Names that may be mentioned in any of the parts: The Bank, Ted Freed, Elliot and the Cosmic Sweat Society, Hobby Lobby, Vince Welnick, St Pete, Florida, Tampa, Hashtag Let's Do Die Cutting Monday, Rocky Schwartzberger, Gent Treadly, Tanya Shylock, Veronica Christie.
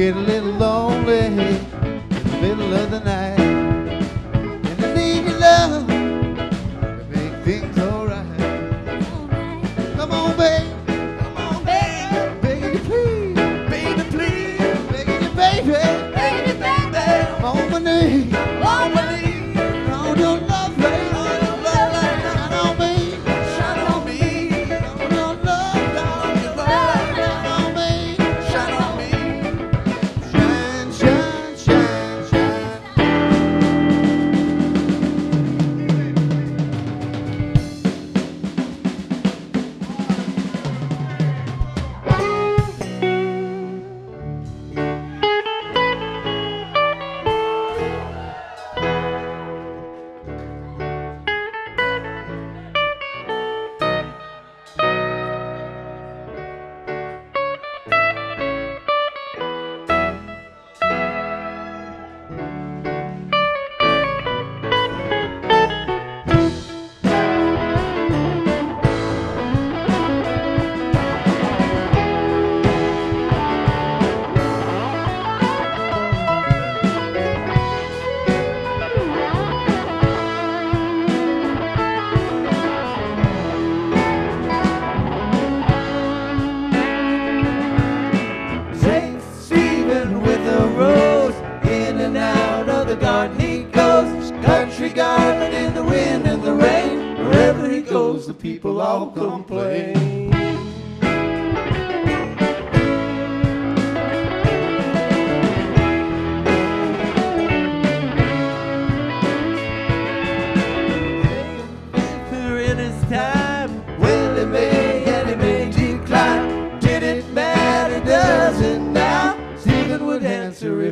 get a little lonely in the middle of the night. And I need your love to make things alright. Come on, baby. Come on, baby. I'm begging you, please. Baby, please. I'm begging you, baby. Begging you, baby. I'm on my knees. On my knees. Throw your love, baby. Throw your love, baby. Shine on me. Shine on me. Throw your love, darling. Your love. Shine on me. Shine on me. Shine, shine, shine, Saint Stephen with a rose, in and out of the garden he goes. Country garden in the wind and the rain. Wherever he goes, the people all complain.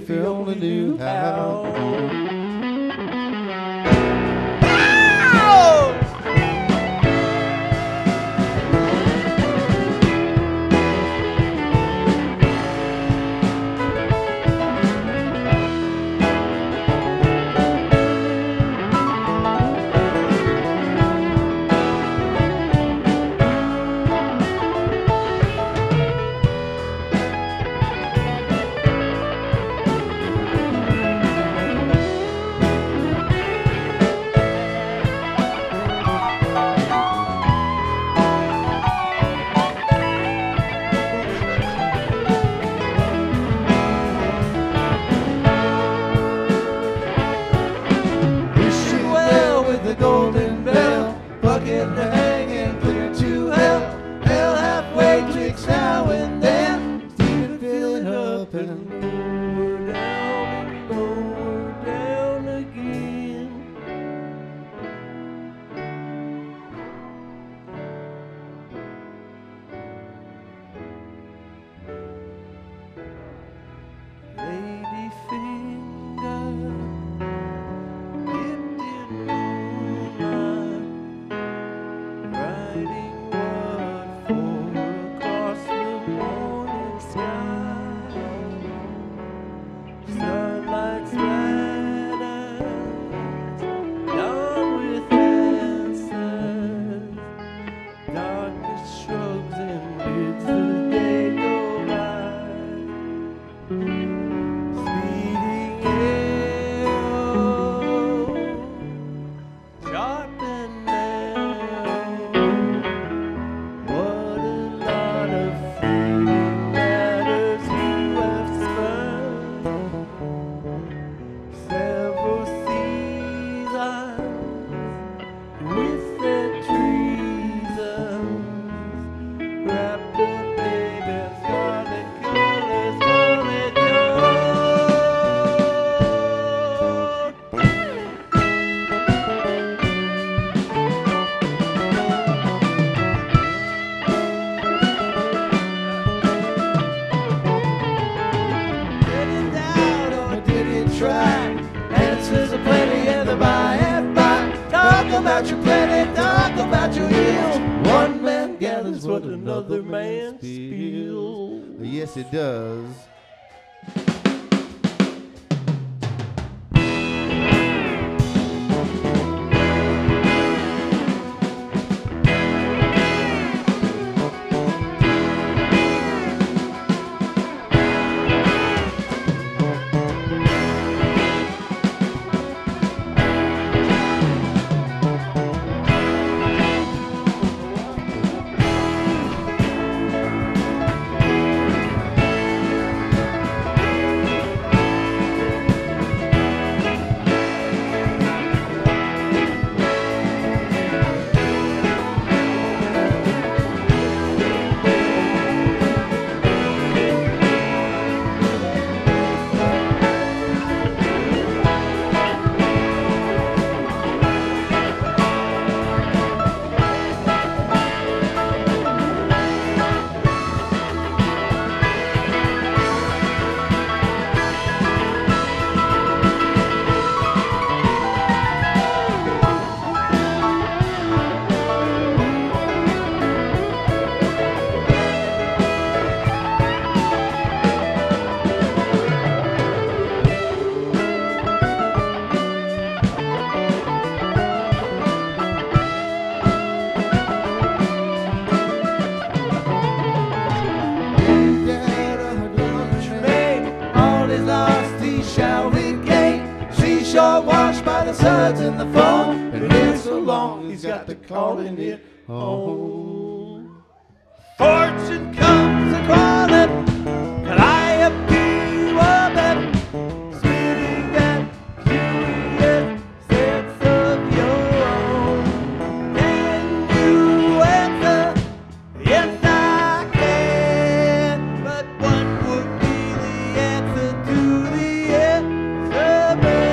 If you only knew how. Yes, it does. Outside's in the fall, been here so long, he's got to call in it home. Fortune comes a-calling, could I have been woman? Sweeting and curious sense of your own. Can you answer? Yes, I can. But what would be the answer to the answer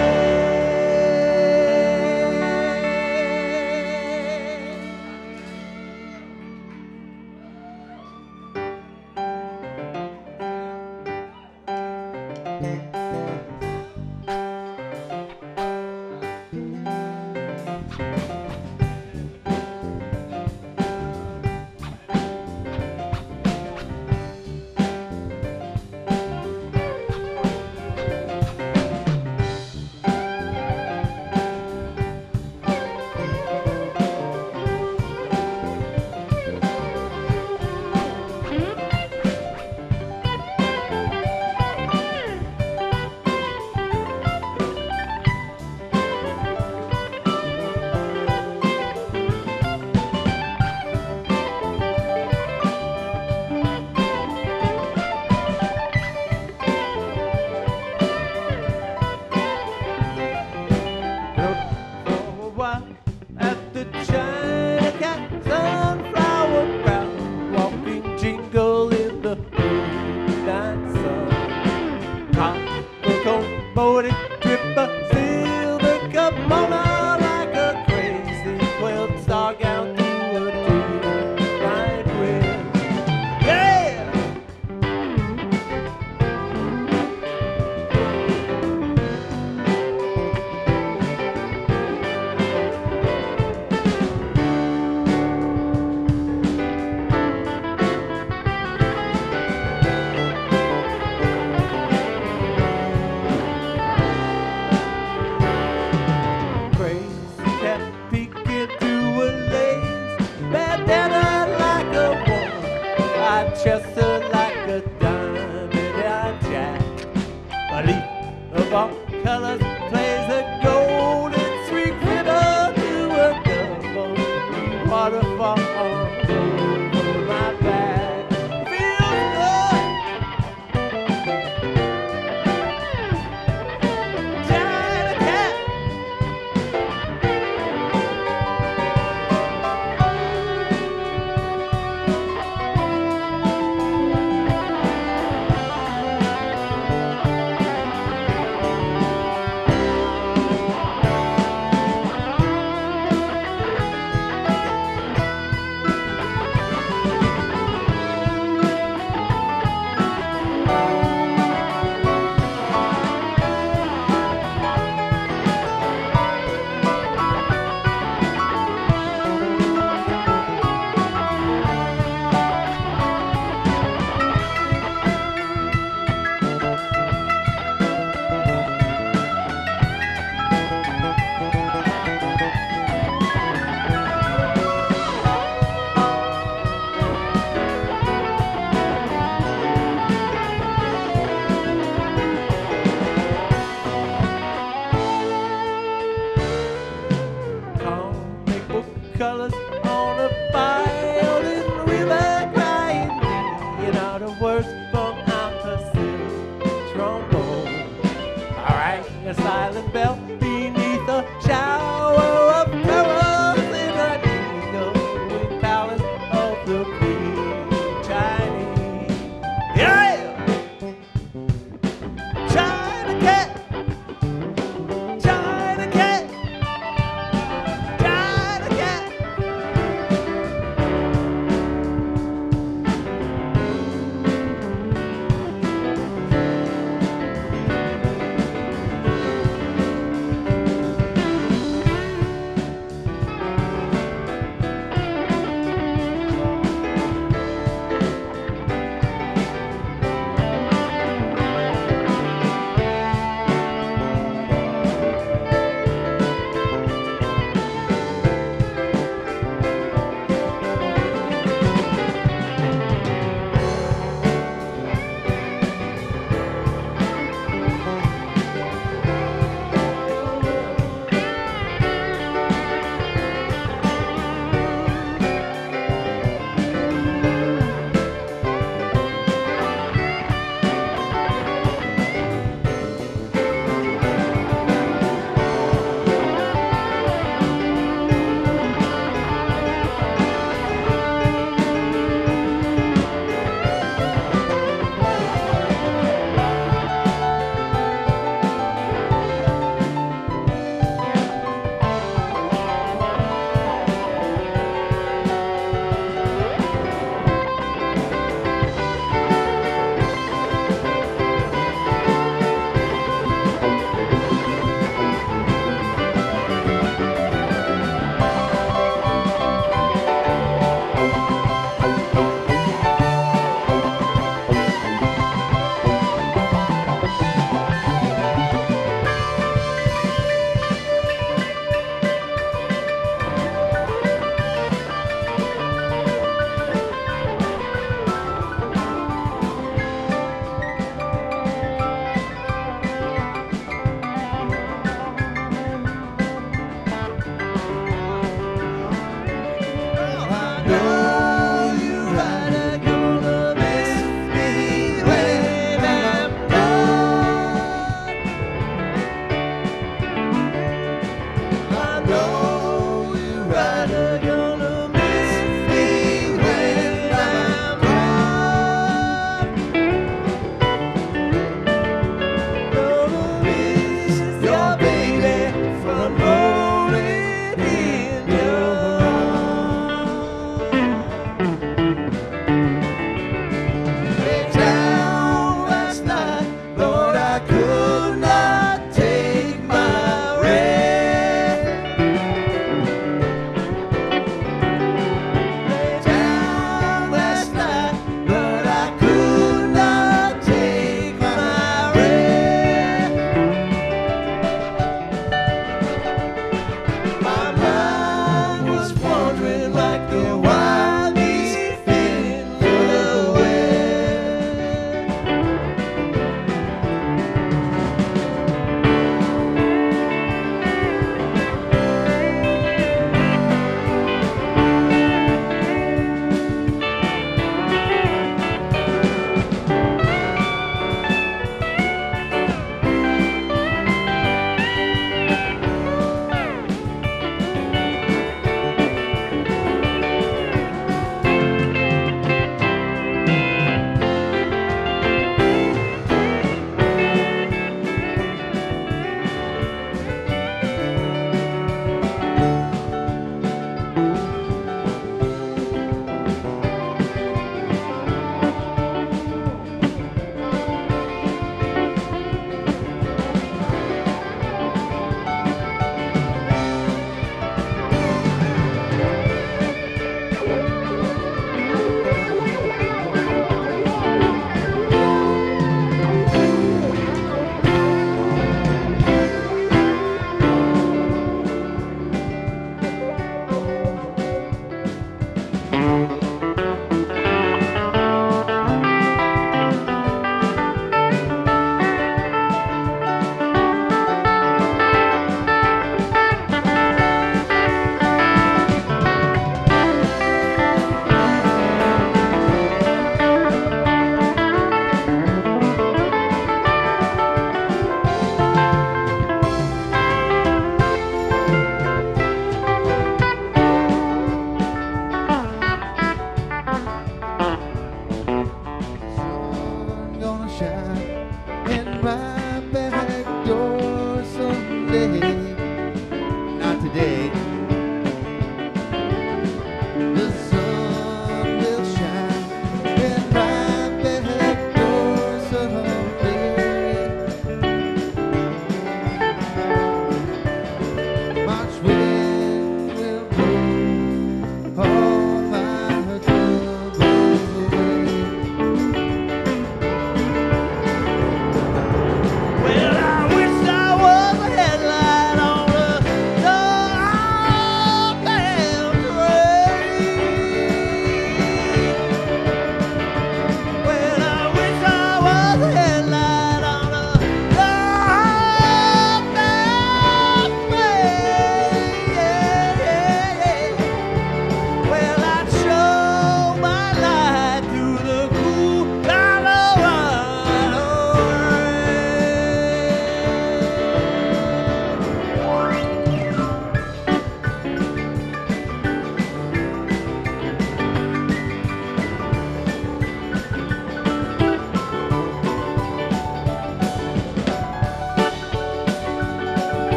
today.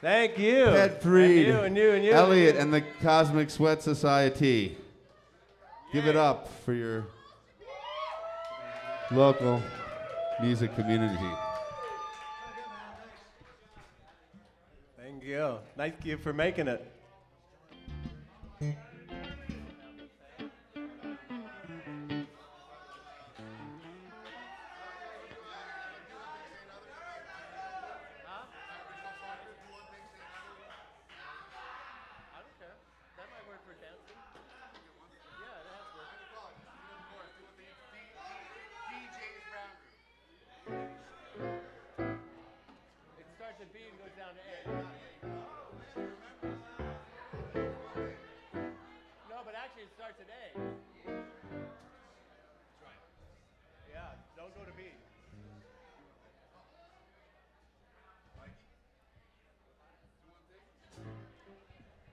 Thank you. Ted Freed. And you. Elliot and the Cosmic Sweat Society. Yay. Give it up for your local music community. Thank you. Thank you for making it.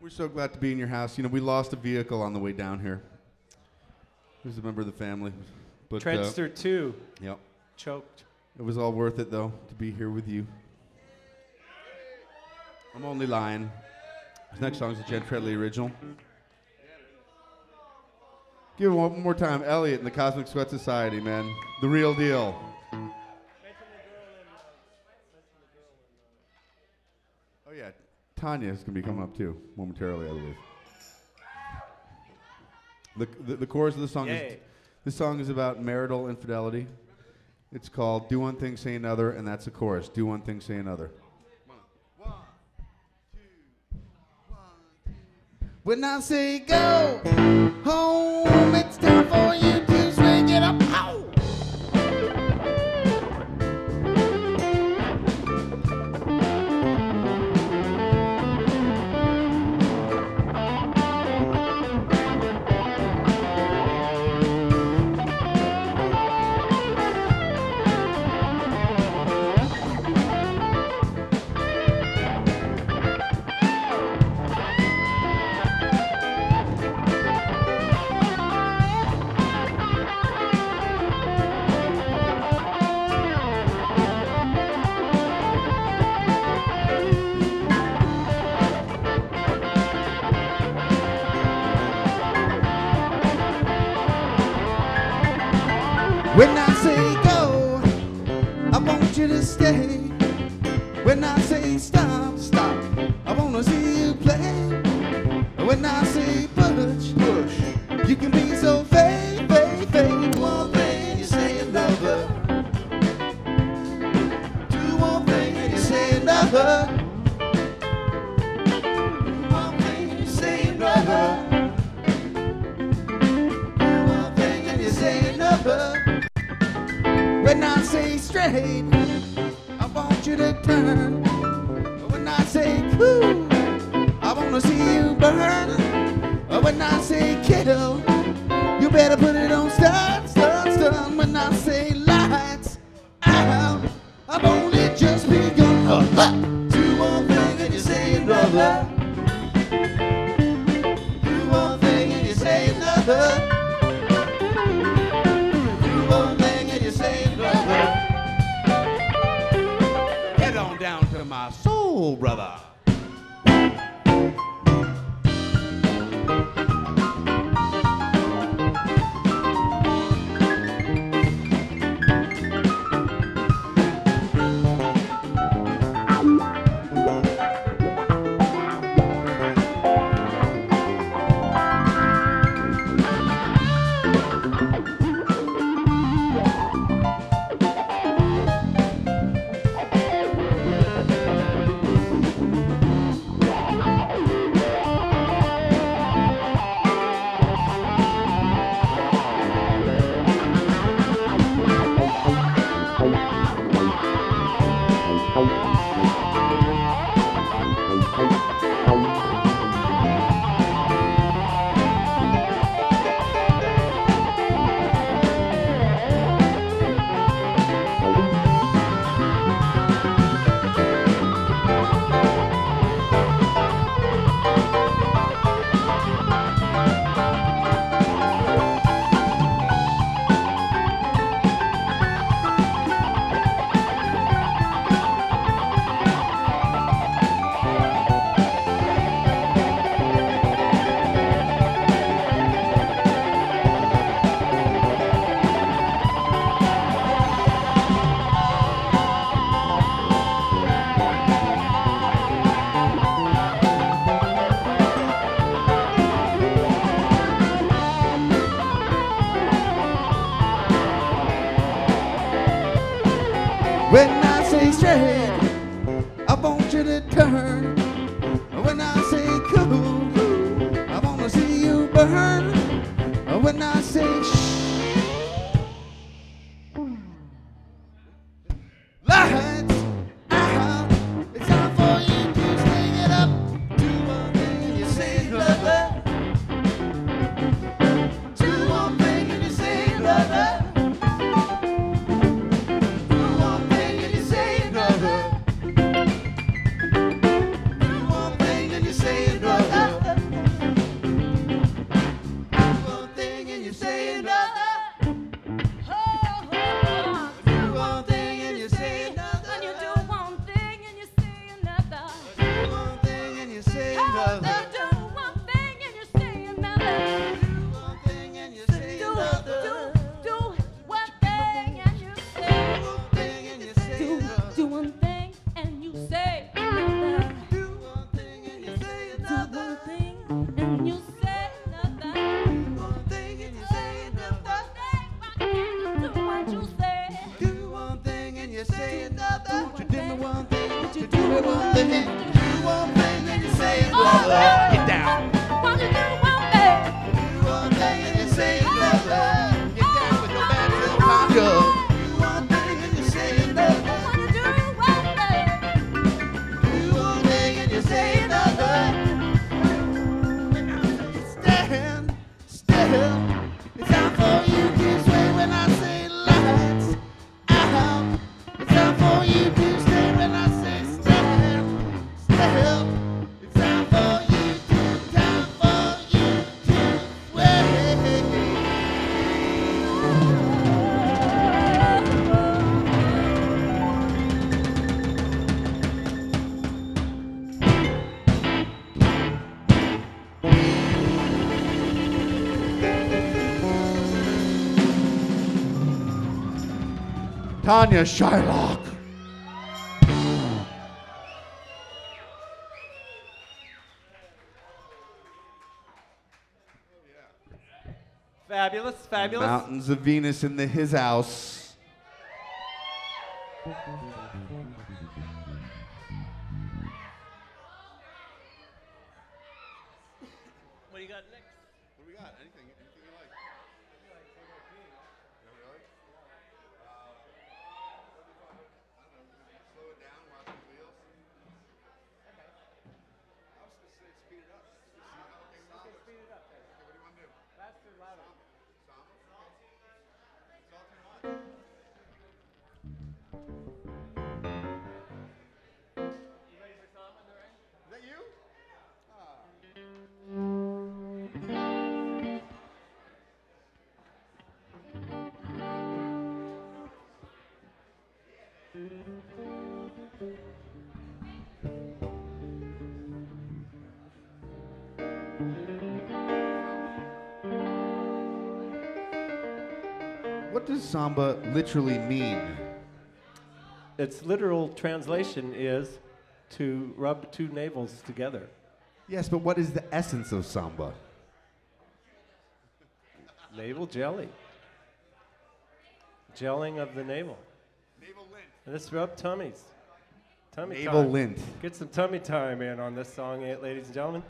We're so glad to be in your house. You know, we lost a vehicle on the way down here. Who's a member of the family? But Treadster 2. Yep. Choked. It was all worth it, though, to be here with you. I'm only lying. This next song is a Gent Treadly original. Give it one more time. Elliot and the Cosmic Sweat Society, man. The real deal. Oh, yeah. Tanya is going to be coming up, too, momentarily, I believe. The chorus of the song is, this song is about marital infidelity. It's called Do One Thing, Say Another, and that's the chorus. Do one thing, say another. One, two, one, two. When I say go home, it's time for you to swing it up. Ow! When I say go, I want you to stay. When I say stop, stop, I wanna see you play. When I say push, push, you can be so fake, fake, fake. One thing you say another, do one thing and you say another, do one thing and you say another, do one thing and you say another. When I say straight, I want you to turn. When I say cool, I wanna see you burn. When I say kettle, you better put it on stun, stun, stun. When I say lights out, I've only just begun. Do one thing and you say another. Do one thing and you say another. Soul brother. When I say straight, I want you to turn. When I say cool, I wanna see you burn. When I say shh, lights out, it's time for you to sing it up. Do one thing and you say another. Do one thing and you say another. Do one thing and you say another. Get down. Tanya Shylock. Fabulous, fabulous. Mountains of Venus in his house. What does samba literally mean? Its literal translation is to rub two navels together. Yes, but what is the essence of samba? Navel jelly. Gelling of the navel. Navel lint. And let's rub tummies. Tummy navel time. Lint. Get some tummy time in on this song, ladies and gentlemen.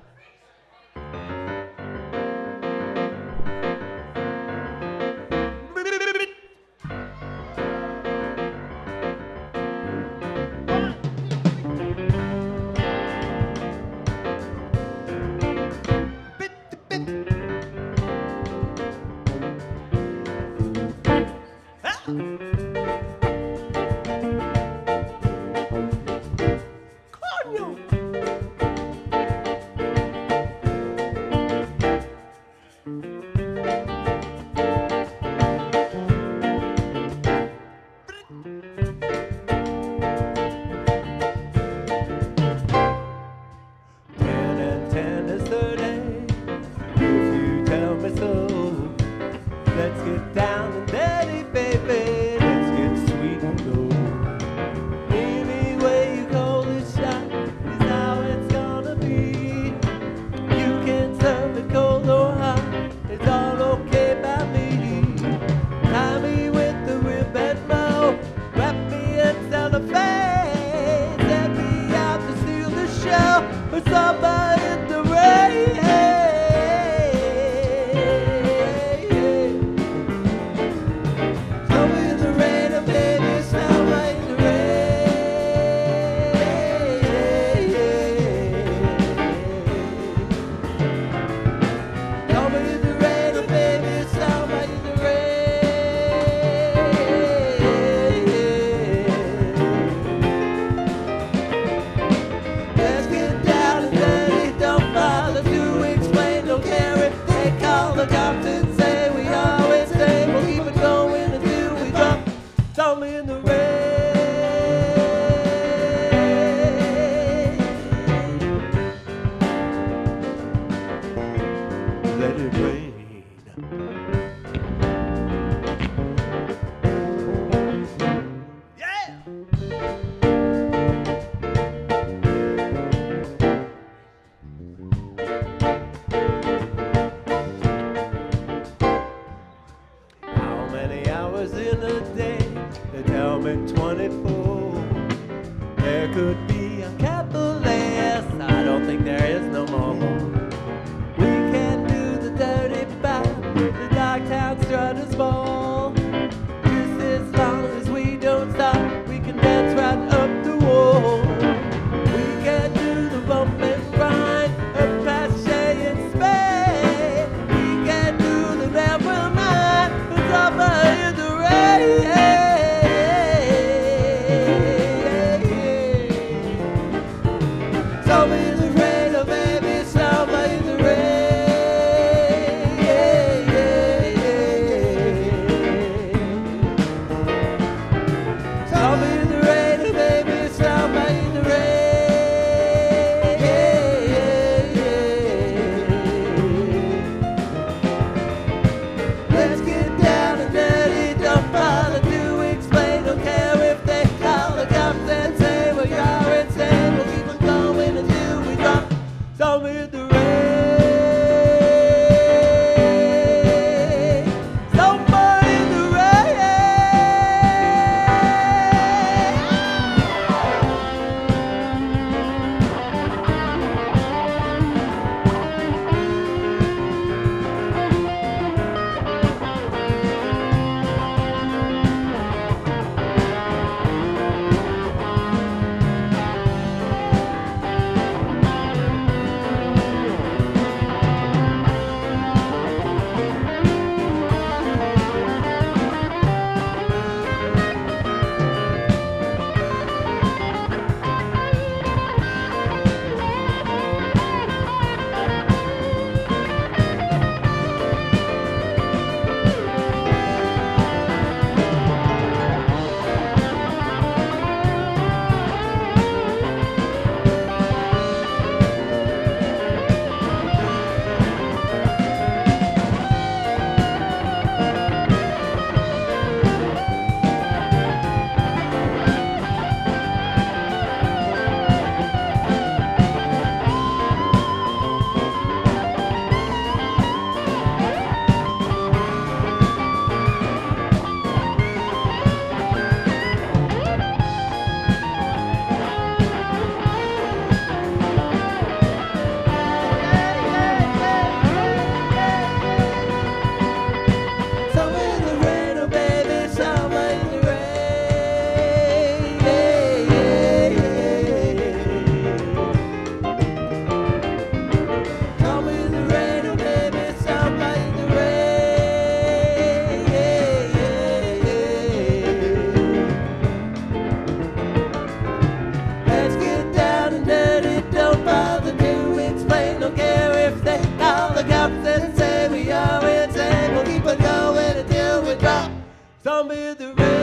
Zombie the rain,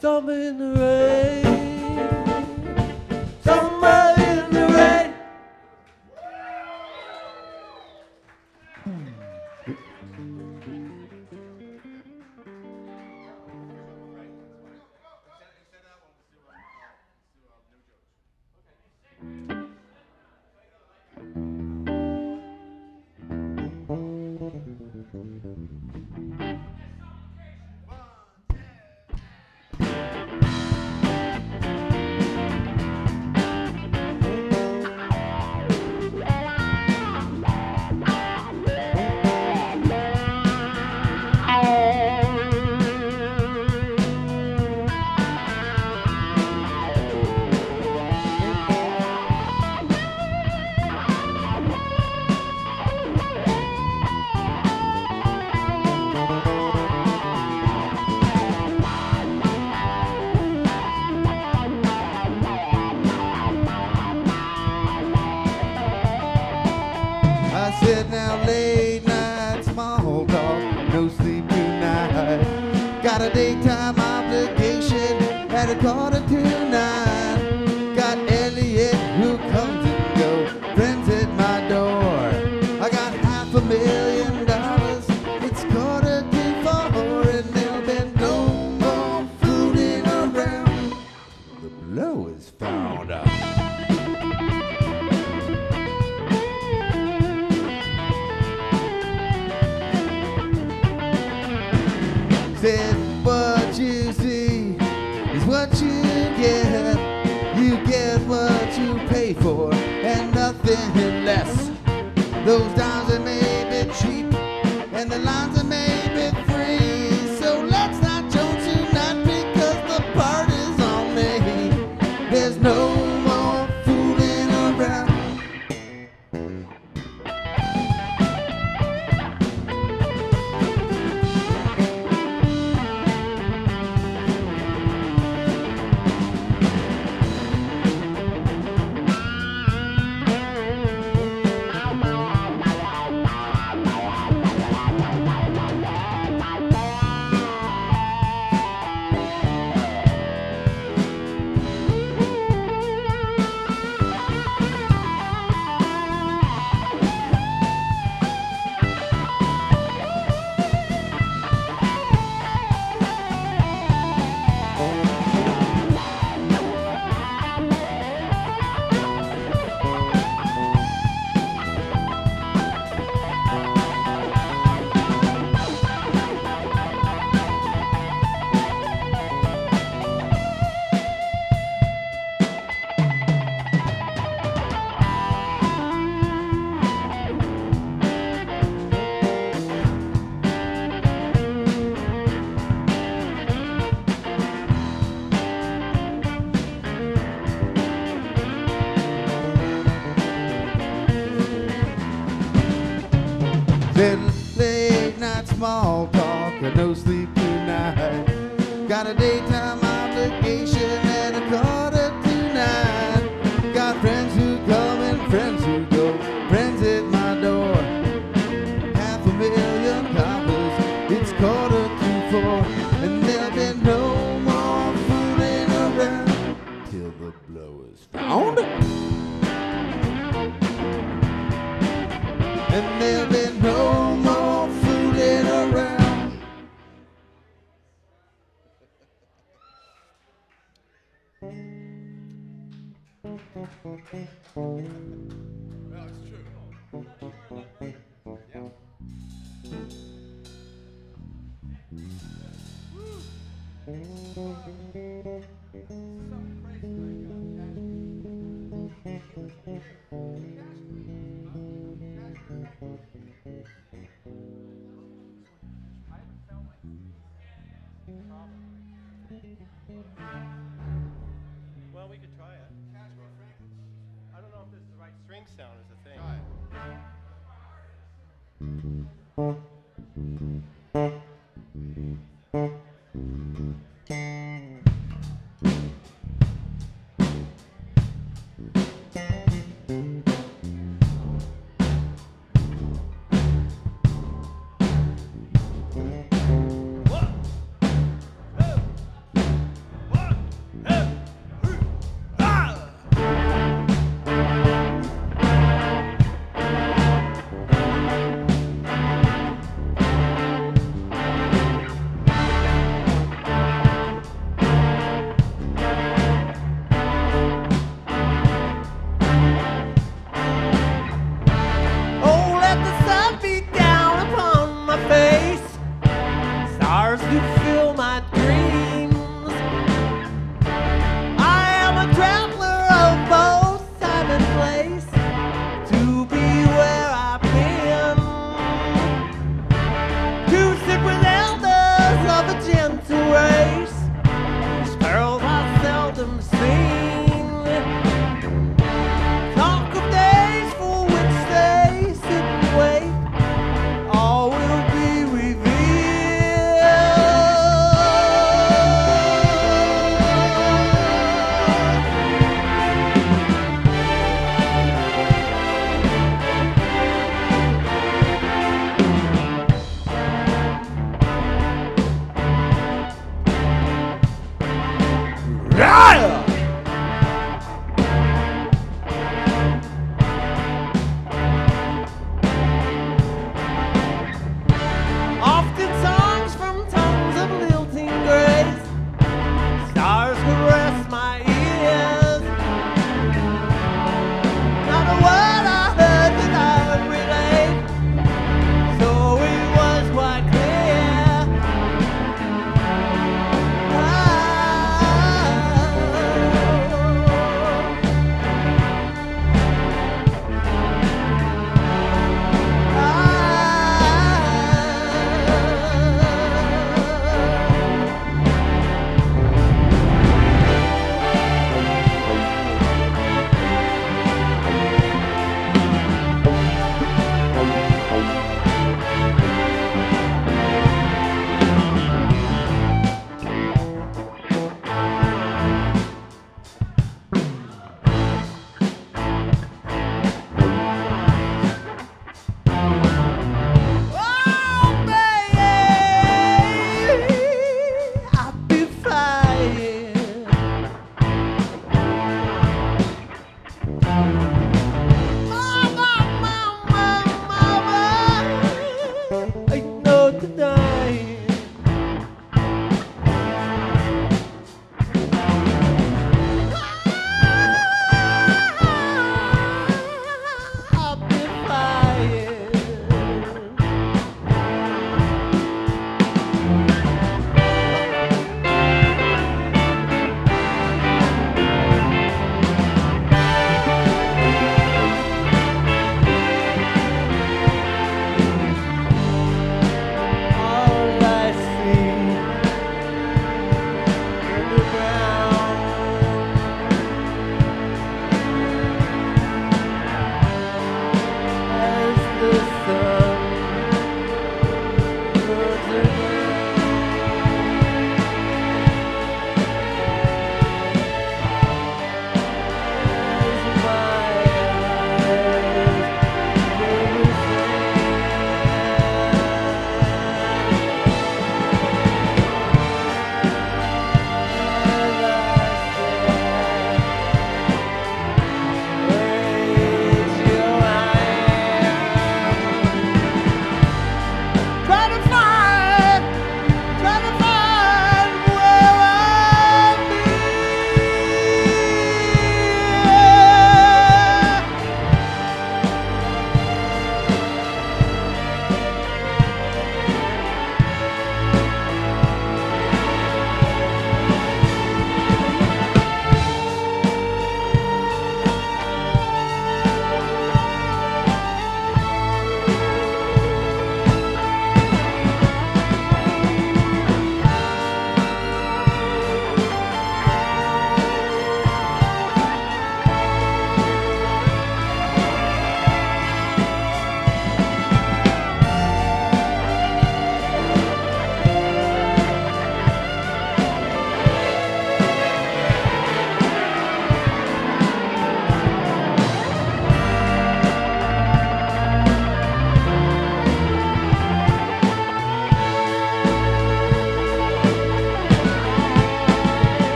somebody in the daytime obligation at a quarter to 9. Got Elliot who comes and goes, friends at my door. I got $500,000, it's quarter to 4, and there'll be no more fooling around. The blow is found out. Said, what you see is what you get. You get what you pay for and nothing less. Those dimes are maybe cheap and the lines are maybe free. So let's not joke tonight because the party's on me. There's no more fooling around. Late night small talk or no sleep tonight. Got a daytime obligation at a quarter to 9. Got friends who come and friends who go, friends at my door. $500,000, it's quarter to 4, and there'll be no more fooling around till the blow is found. And there'll be no more fooling around. Well, it's true. Yeah. Well, we could try it. I don't know if this is the right string sound as a thing.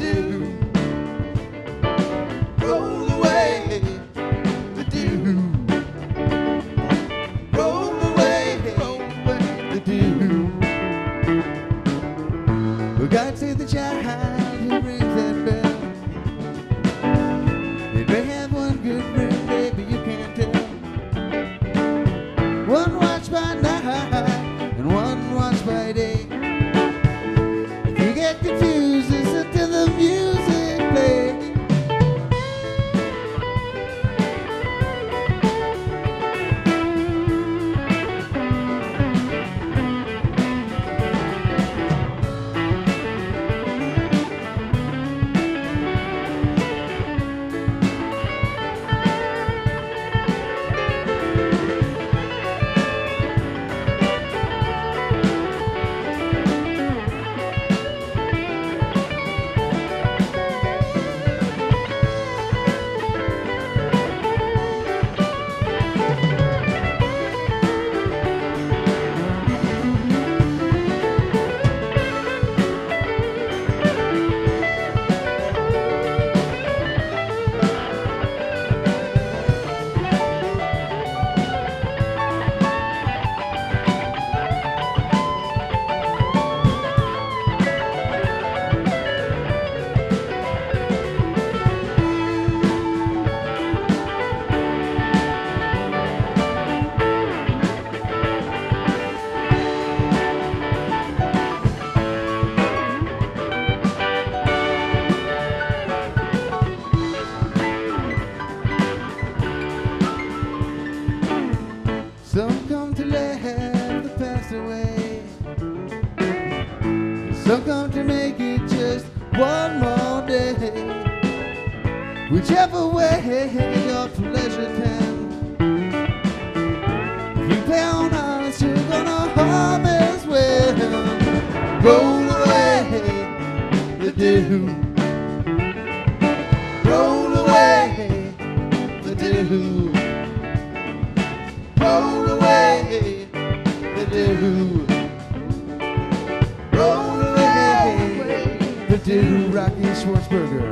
dew, roll away the dew, roll away the dew. God save the child who rings that bell. It may have one good friend, baby, you can't tell. One watch by night and one watch by day. Confused until the music plays. Some come to let the past away. Some come to make it just one more day. Whichever way your pleasure tends, if you play on us, you're gonna harvest well. Roll away the dew. Roll away the dew. Roll away the dew. Roll away the dew. Rocky Schwartzberger.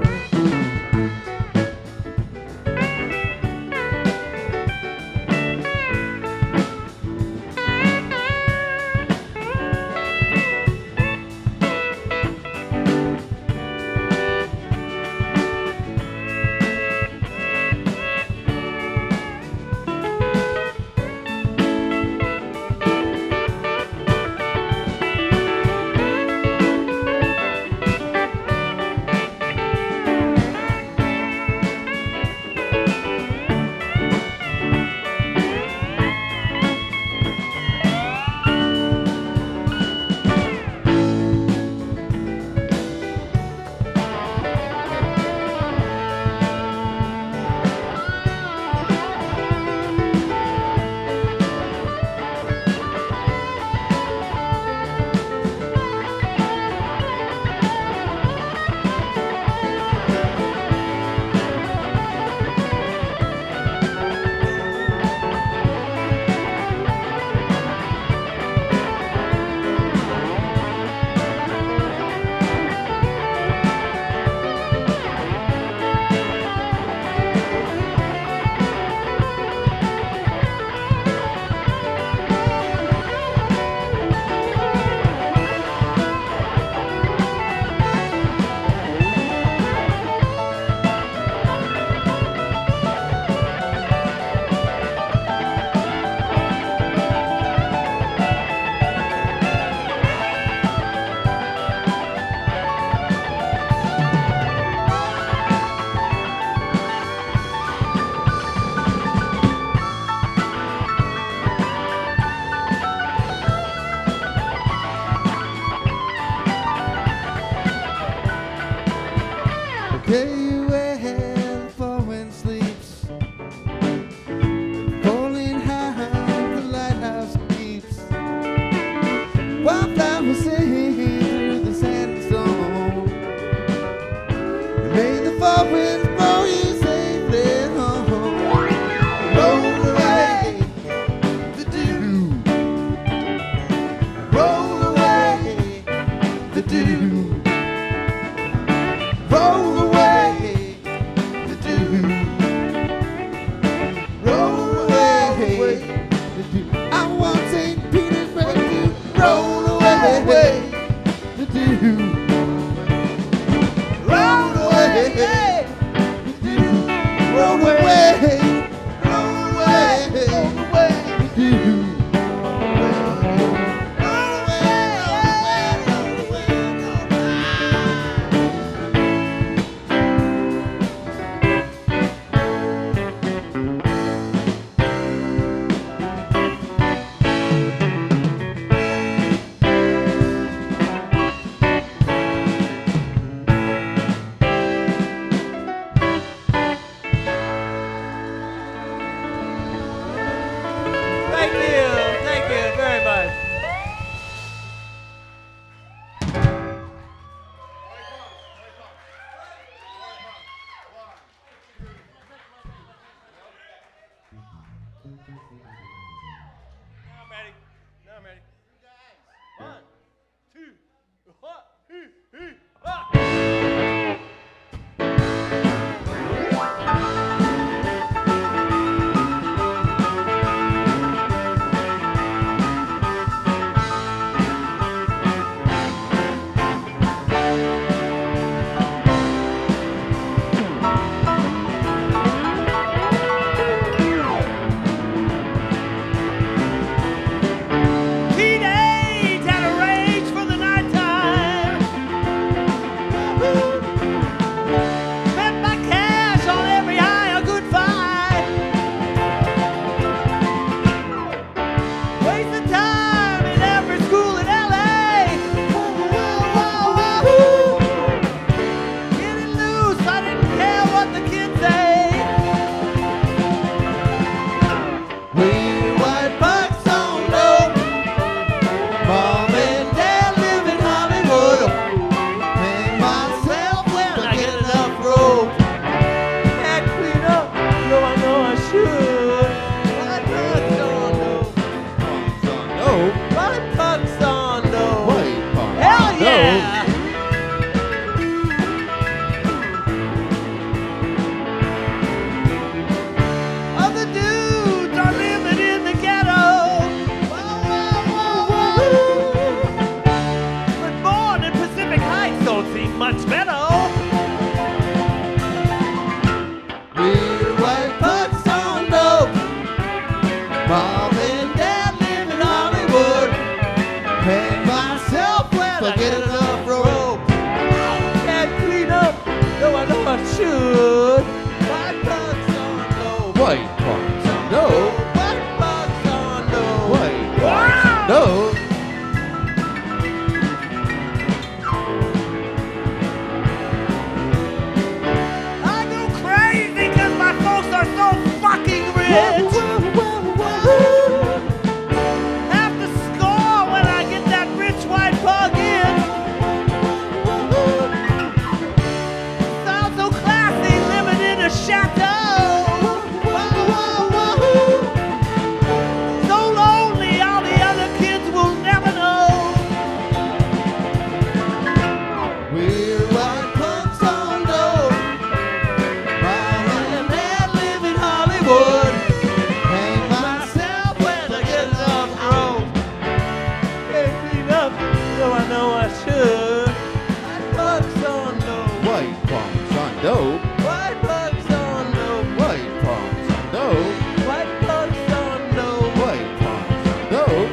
palms on dough. White bugs don't know. White palms on dough. White bugs don't know. White palms on dough.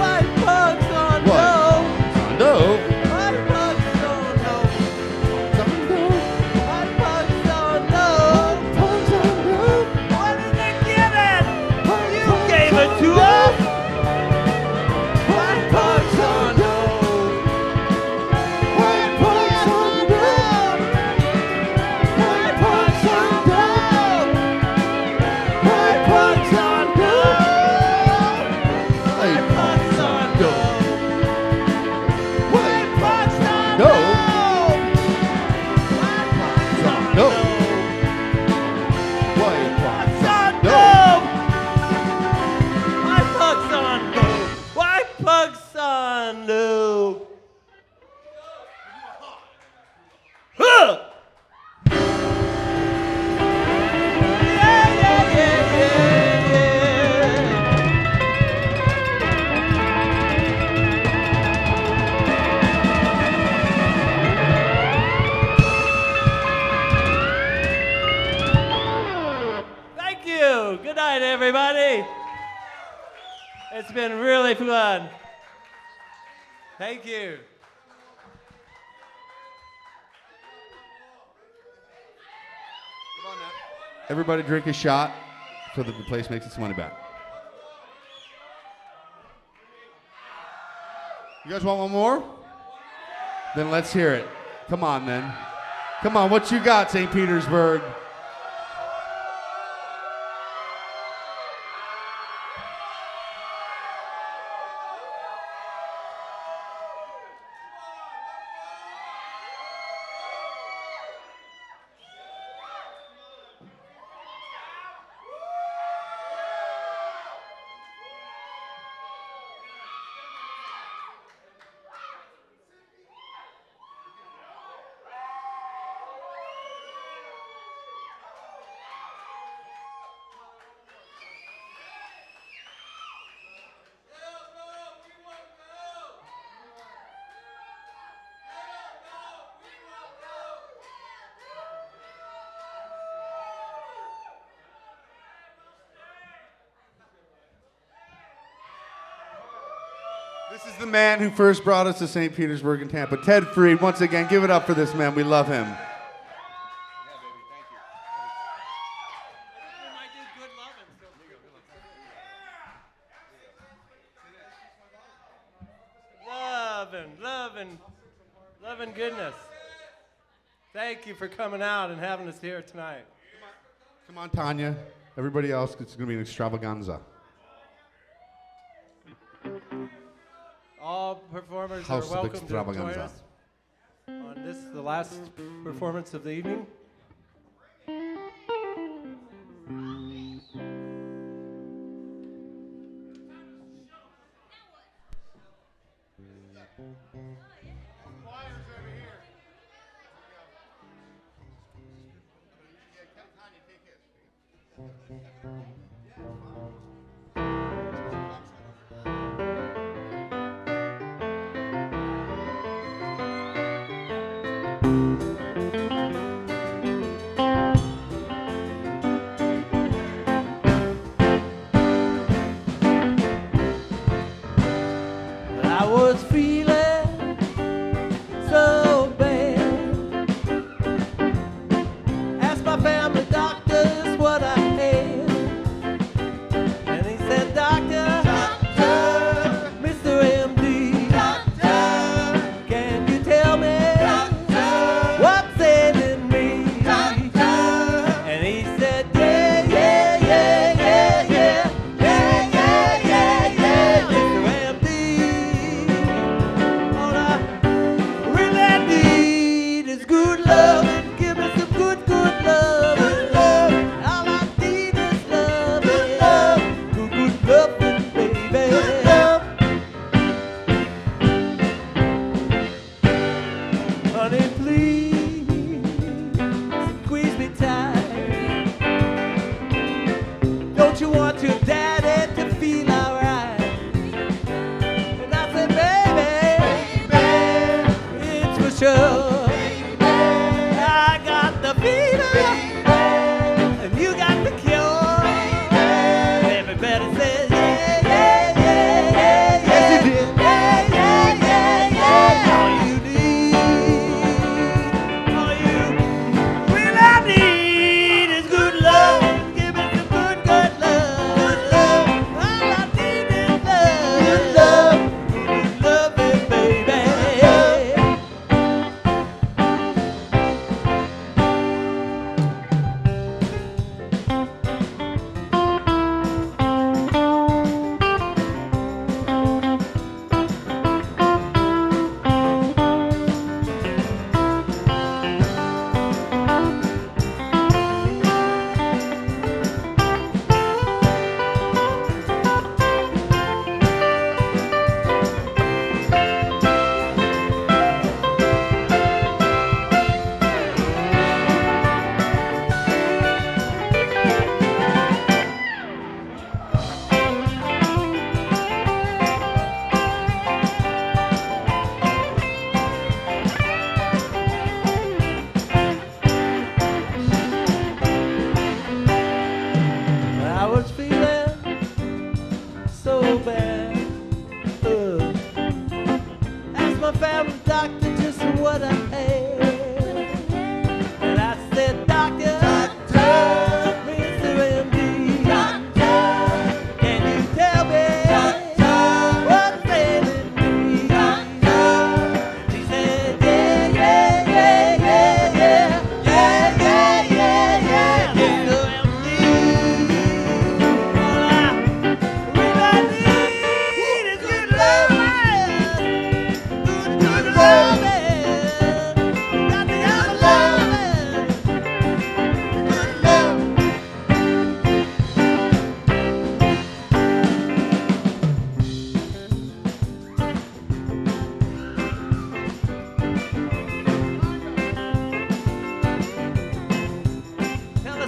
White bugs on dough. White bugs don't know. Palms on dough. White bugs don't know. Palms on dough. What did they give it? You gave it to us. It's been really fun. Thank you. Everybody drink a shot so that the place makes its money back. You guys want one more? Then let's hear it. Come on, then. Come on, what you got, St. Petersburg? This is the man who first brought us to St. Petersburg and Tampa. Ted Freed, once again, give it up for this man. We love him. Yeah, baby, thank you. I did good loving. So good loving goodness. Thank you for coming out and having us here tonight. Come on, Tanya. Everybody else, it's going to be an extravaganza. All performers are welcome to join us on this, the last performance of the evening. Baby, I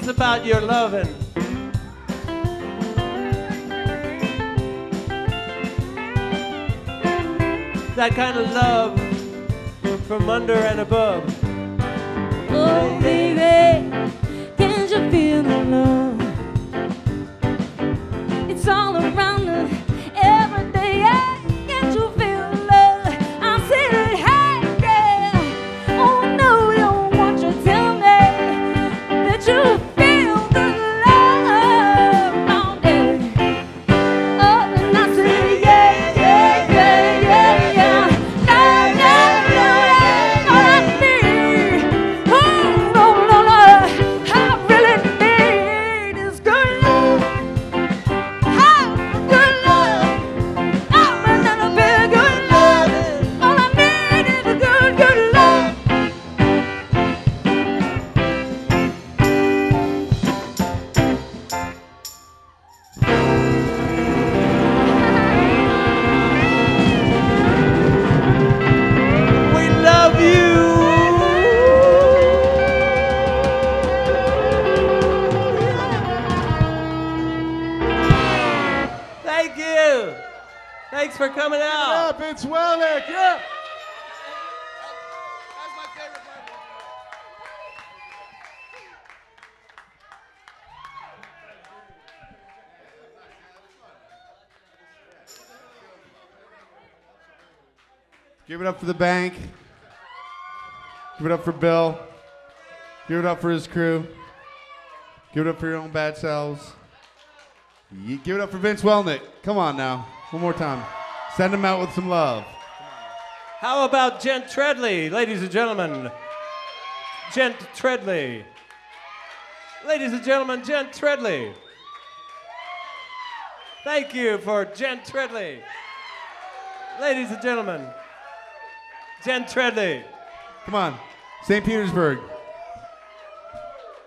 It's about your loving. That kind of love from under and above. Oh, baby, can't you feel the love? It's all around us every day. Yeah. Can't you feel the love? I'm sitting high, yeah. Oh, no, you want you to tell me that you feel the love all day. Oh, and I say, yeah, yeah, yeah, yeah, yeah. No, no, no, no, all I need. Oh, no, no, no, I really need is good love. Oh, good love. I'm a little bit good love. All I need is a good, good love. We love you. Thank you. Thanks for coming out. Up, it's Welnick. Yeah. Give it up for the bank. Give it up for Bill. Give it up for his crew. Give it up for your own bad selves. Give it up for Vince Welnick. Come on now. One more time. Send him out with some love. How about Gent Treadly, ladies and gentlemen? Gent Treadly. Ladies and gentlemen, Gent Treadly. Thank you for Gent Treadly. Ladies and gentlemen, Gent Treadly. Come on. St. Petersburg.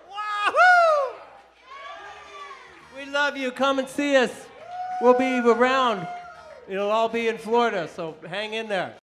Wahoo! We love you. Come and see us. We'll be around. It'll all be in Florida, so hang in there.